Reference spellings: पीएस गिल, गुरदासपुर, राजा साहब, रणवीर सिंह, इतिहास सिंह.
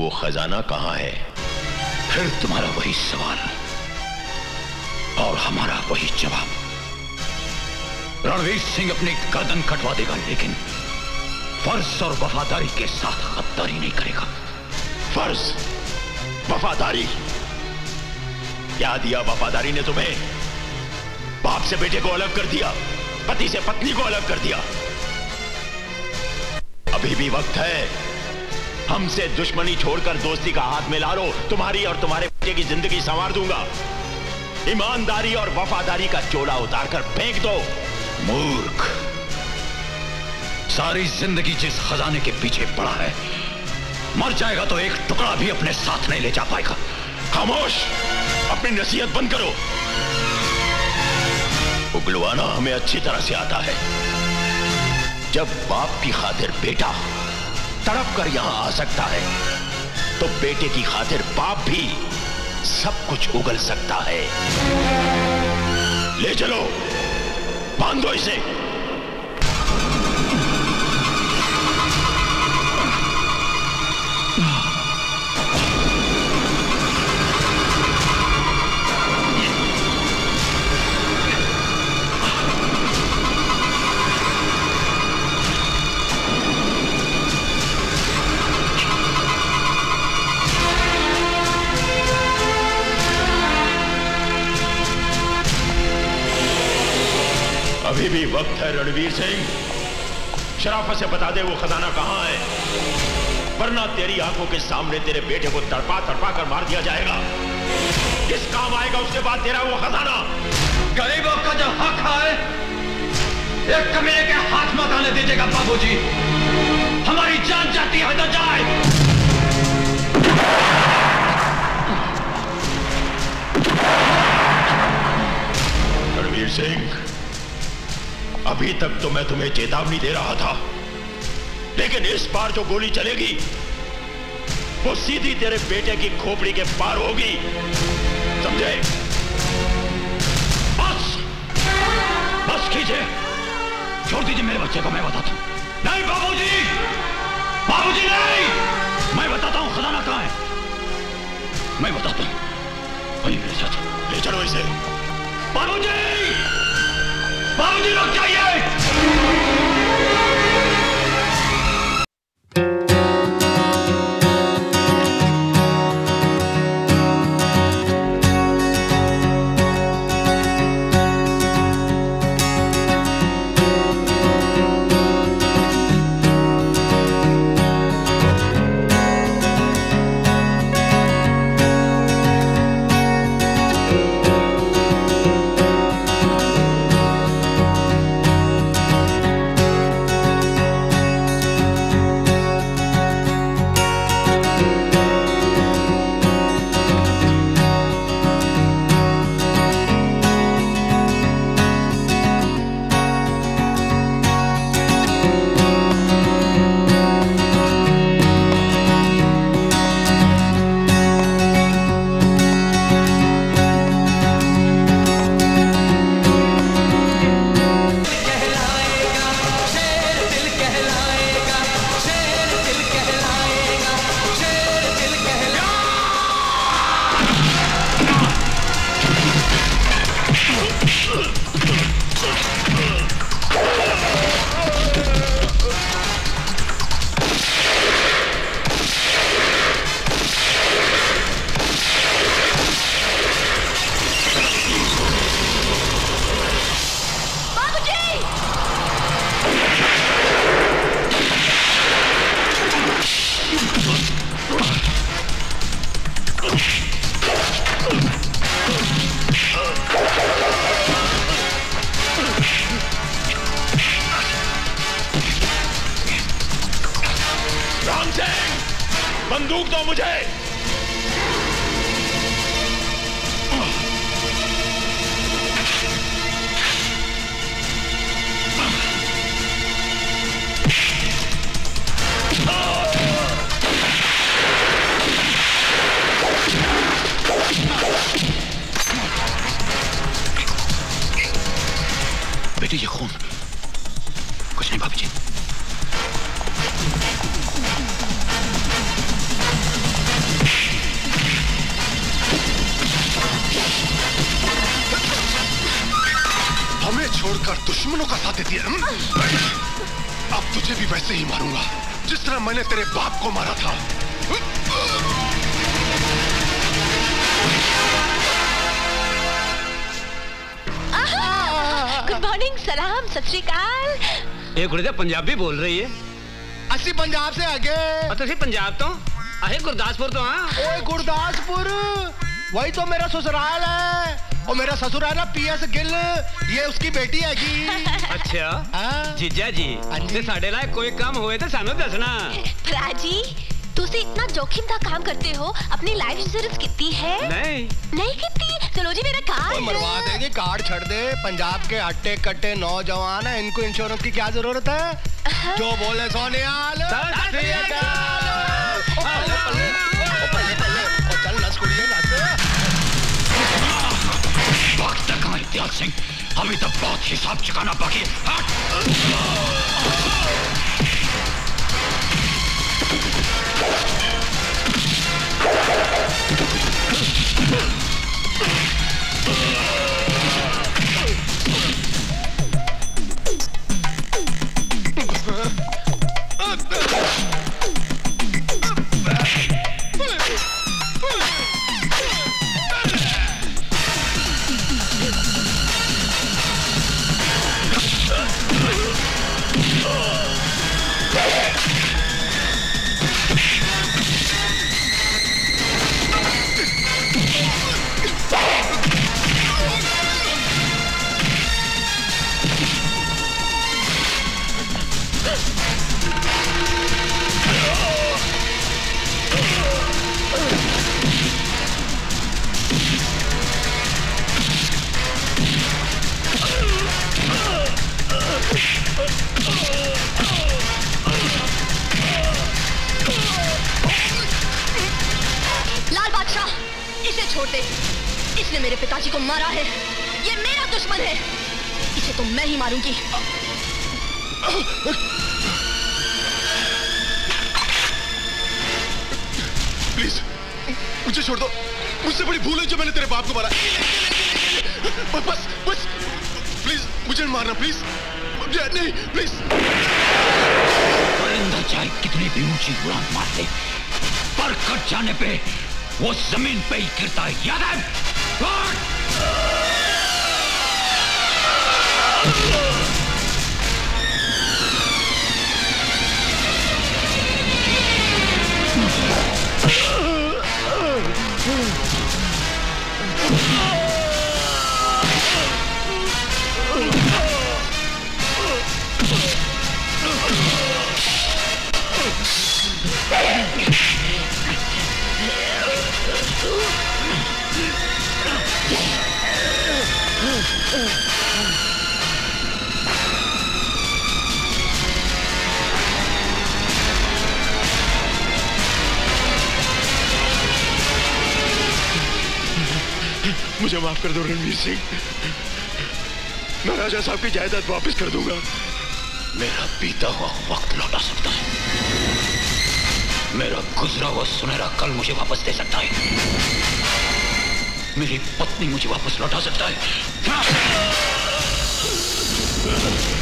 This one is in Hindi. वो खजाना कहां है? फिर तुम्हारा वही सवाल और हमारा वही जवाब। रणवीर सिंह अपनी गर्दन कटवा देगा, लेकिन फर्ज और वफादारी के साथ गद्दारी नहीं करेगा। फर्ज, वफादारी, क्या दिया वफादारी ने तुम्हें? बाप से बेटे को अलग कर दिया, पति से पत्नी को अलग कर दिया। अभी भी वक्त है, हमसे दुश्मनी छोड़कर दोस्ती का हाथ मिला लो। तुम्हारी और तुम्हारे बेटे की जिंदगी संवार दूंगा। ईमानदारी और वफादारी का चोला उतारकर फेंक दो। मूर्ख, सारी जिंदगी जिस खजाने के पीछे पड़ा है, मर जाएगा तो एक टुकड़ा भी अपने साथ नहीं ले जा पाएगा। खामोश, अपनी नसीहत बंद करो। उगलवाना हमें अच्छी तरह से आता है। जब बाप की खातिर बेटा तड़प कर यहां आ सकता है, तो बेटे की खातिर बाप भी सब कुछ उगल सकता है। ले चलो, बांध दो इसे। अभी भी वक्त है रणवीर सिंह, शराफत से बता दे वो खजाना कहां है, वरना तेरी आंखों के सामने तेरे बेटे को तड़पा तड़पा कर मार दिया जाएगा। किस काम आएगा उसके बाद तेरा वो खजाना? गरीबों का जो हक है, एक कमीने के हाथ मत आने दीजिएगा बाबूजी। हमारी जान जाती है तो जाए। रणवीर सिंह, अभी तक तो मैं तुम्हें चेतावनी दे रहा था, लेकिन इस बार जो गोली चलेगी वो सीधी तेरे बेटे की खोपड़ी के पार होगी, समझे? बस बस कीजिए, छोड़ दीजिए मेरे बच्चे को। मैं बताता हूं। नहीं बाबूजी, बाबूजी नहीं, मैं बताता हूं खजाना कहां है। मैं बताता हूं, वही मेरे साथ ले चलो इसे। बाबूजी, बाबूजी लोग चाहिए। बंदूक दो मुझे। बेटे, ये खून कुछ नहीं बाबूजी। बनकर दुश्मनों का साथ देती है। अब तुझे भी वैसे ही मारूंगा जिस तरह मैंने तेरे बाप को मारा था। गुड मॉर्निंग, सलाम, सत श्री अकाल। ये गुड़िया पंजाबी बोल रही है। असि पंजाब से आगे। असि पंजाब तो अहे गुरदासपुर तो। हाँ ओए गुरदासपुर, वही तो मेरा ससुराल है। और मेरा ससुर है ना पीएस गिल, ये उसकी बेटी है। अच्छा जीजा जी, जे साडे लाए कोई काम होए तो सानू दसना। फराजी तुसी इतना जोखिम का काम करते हो, अपनी लाइफ इंश्योरेंस कितनी है? नहीं नहीं कितनी? चलो जी मेरा कार्ड मरवा देगी। कार्ड छोड़ दे, पंजाब के अट्टे कट्टे नौजवान है, इनको इंश्योरेंस की क्या जरूरत है? जो बोले सोनियाल। इतिहास सिंह, अभी तक बहुत हिसाब चुकाना बाकी है। इसने मेरे पिताजी को मारा है, ये मेरा दुश्मन है, इसे तो मैं ही मारूंगी। प्लीज मुझे छोड़ दो, मुझसे बड़ी भूल है जो मैंने तेरे बाप को मारा। बस बस प्लीज मुझे मारना, प्लीज मुझे नहीं, प्लीज। परिंदा चाहे कितनी भी ऊंची उड़ान मार ले, पर कट जाने पे वो जमीन पे ही गिरता है, याद है? मुझे माफ कर दो रणवीर सिंह, मैं राजा साहब की जायदाद वापस कर दूंगा। मेरा बीता हुआ वक्त लौटा सकता है, मेरा गुजरा हुआ सुनहरा कल मुझे वापस दे सकता है, मेरी पत्नी मुझे वापस लौटा सकता है।